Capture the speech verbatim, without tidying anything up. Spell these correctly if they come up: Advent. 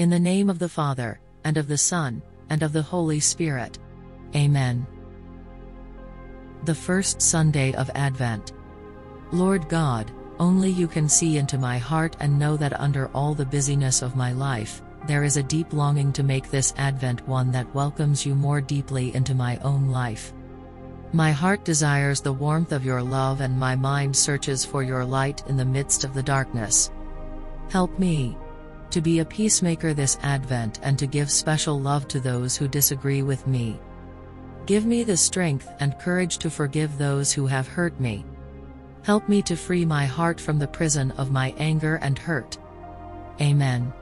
In the name of the Father, and of the Son, and of the Holy Spirit. Amen. The first Sunday of Advent. Lord God, only you can see into my heart and know that under all the busyness of my life, there is a deep longing to make this Advent one that welcomes you more deeply into my own life. My heart desires the warmth of your love, and my mind searches for your light in the midst of the darkness. Help me to be a peacemaker this Advent and to give special love to those who disagree with me. Give me the strength and courage to forgive those who have hurt me. Help me to free my heart from the prison of my anger and hurt. Amen.